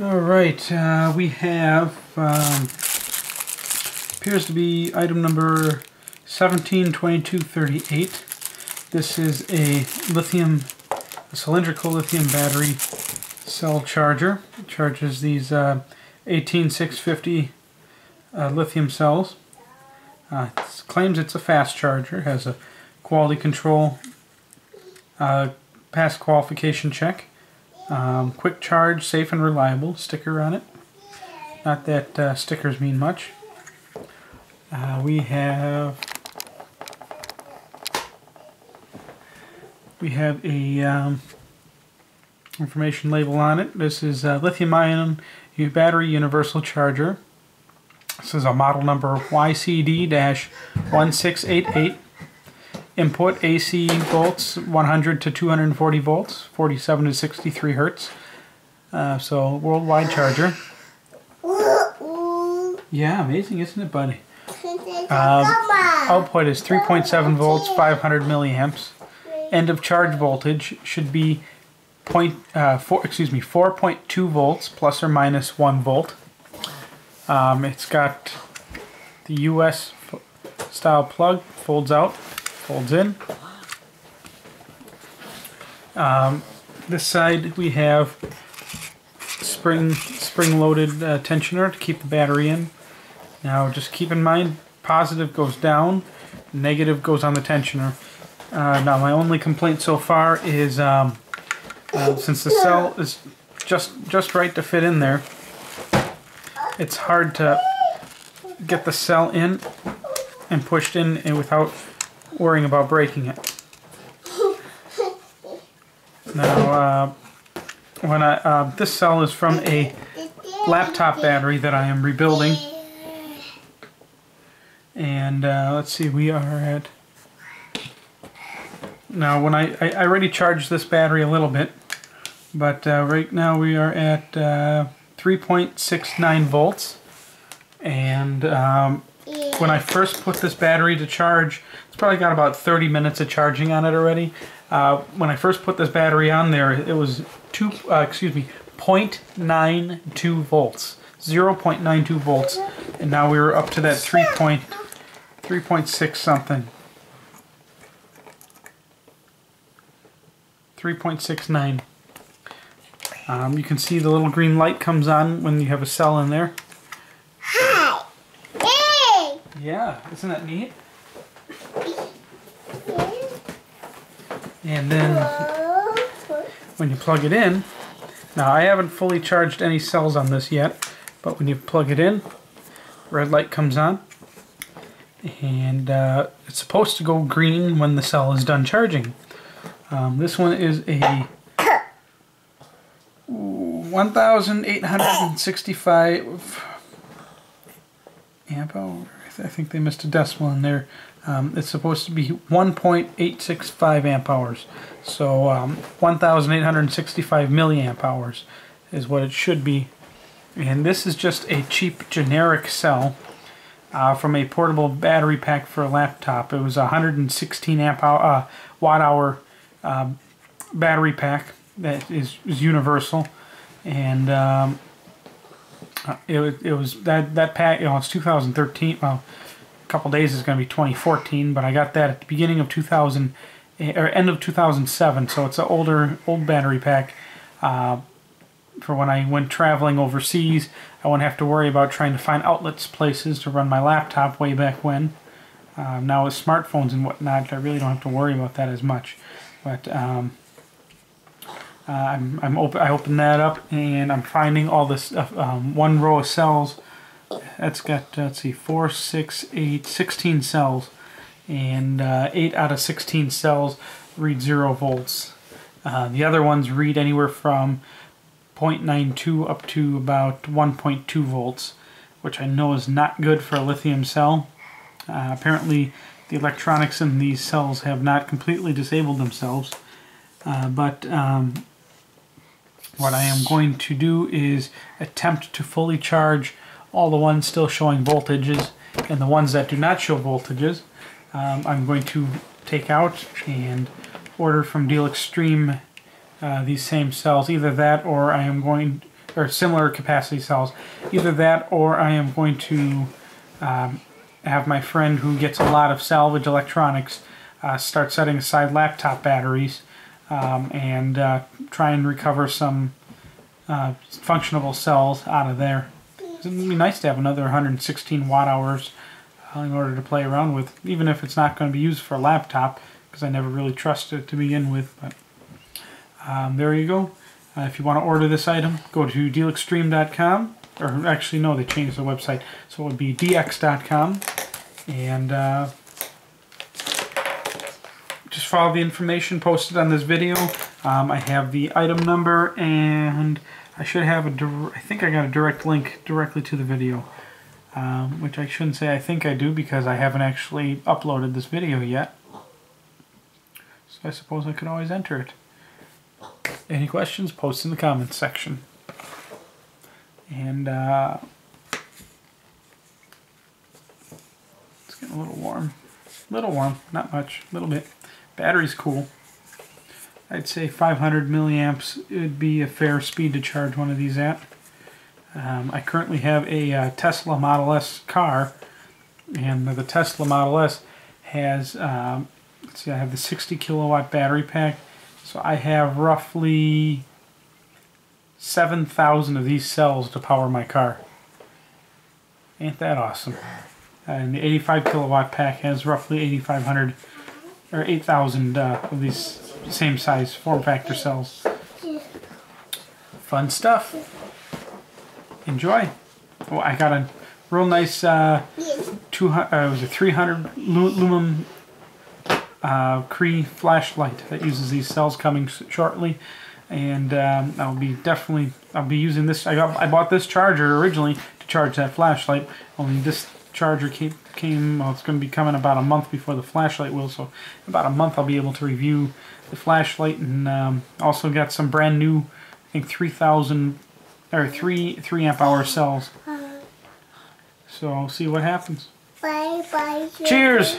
All right, we have, appears to be item number 172238. This is a lithium, a cylindrical lithium battery cell charger. It charges these 18650 lithium cells. It claims it's a fast charger, has a quality control, pass qualification check, quick charge, safe and reliable sticker on it. Not that stickers mean much. We have a information label on it. This is a lithium-ion battery universal charger. This is a model number YCD-1688. Input AC volts 100 to 240 volts, 47 to 63 hertz. So worldwide charger. Yeah, amazing, isn't it, buddy? Output is 3.7 volts, 500 milliamps. End of charge voltage should be 4.2 volts plus or minus 1 volt. It's got the US style plug, folds out, folds in. This side we have spring-loaded tensioner to keep the battery in. Now just keep in mind, positive goes down, negative goes on the tensioner. Now my only complaint so far is since the cell is just right to fit in there, it's hard to get the cell in and pushed in and without worrying about breaking it. Now, when this cell is from a laptop battery that I am rebuilding, and let's see, we are at. Now, when I already charged this battery a little bit, but right now we are at 3.69 volts, and when I first put this battery to charge, it's probably got about 30 minutes of charging on it already. When I first put this battery on there, it was 0.92 volts, 0.92 volts, and now we were up to that 3.6 something, 3.69. You can see the little green light comes on when you have a cell in there. Yeah, isn't that neat? And then when you plug it in, now I haven't fully charged any cells on this yet, but when you plug it in, red light comes on, and it's supposed to go green when the cell is done charging. This one is a 1865 amp hour. I think they missed a decimal in there. It's supposed to be 1.865 amp hours. So 1,865 milliamp hours is what it should be. And this is just a cheap generic cell from a portable battery pack for a laptop. It was a 116 amp hour, watt-hour battery pack that is universal. And it was that pack, you know, it's 2013, well, a couple days is going to be 2014, but I got that at the beginning of 2000, or end of 2007, so it's an old battery pack for when I went traveling overseas. I wouldn't have to worry about trying to find outlets, places to run my laptop way back when. Now with smartphones and whatnot, I really don't have to worry about that as much, but I opened that up, and I'm finding all this one row of cells. That's got, let's see, 4, 6, 8, 16 cells, and 8 out of 16 cells read 0 volts. The other ones read anywhere from 0.92 up to about 1.2 volts, which I know is not good for a lithium cell. Apparently, the electronics in these cells have not completely disabled themselves, but what I am going to do is attempt to fully charge all the ones still showing voltages, and the ones that do not show voltages, I'm going to take out and order from Deal Extreme these same cells, either that or I am going or similar capacity cells. Either that, or I am going to have my friend who gets a lot of salvage electronics start setting aside laptop batteries and try and recover some functionable cells out of there. It would be nice to have another 116 watt hours in order to play around with, even if it's not going to be used for a laptop, because I never really trusted it to begin with. But there you go. If you want to order this item, go to dealextreme.com, or actually no, they changed the website, so it would be dx.com, and just follow the information posted on this video. I have the item number, and I should have I think I got a direct link directly to the video, which I shouldn't say I think I do, because I haven't actually uploaded this video yet, so I suppose I could always enter it. Any questions, post in the comments section. And it's getting a little warm. Not much, a little bit. Battery's cool. I'd say 500 milliamps would be a fair speed to charge one of these at. I currently have a Tesla Model S car, and the Tesla Model S has, let's see, I have the 60 kilowatt battery pack. So I have roughly 7,000 of these cells to power my car. Ain't that awesome? And the 85 kilowatt pack has roughly 8,500 or 8,000 of these same size form factor cells. Fun stuff. Enjoy. Oh, I got a real nice 300 lumen Cree flashlight that uses these cells coming shortly, and I'll be using this. I bought this charger originally to charge that flashlight, only this charger came well, it's going to be coming about a month before the flashlight will, so in about a month I'll be able to review the flashlight. And also got some brand new, I think 3 amp hour cells, so I'll see what happens. Bye bye. Cheers.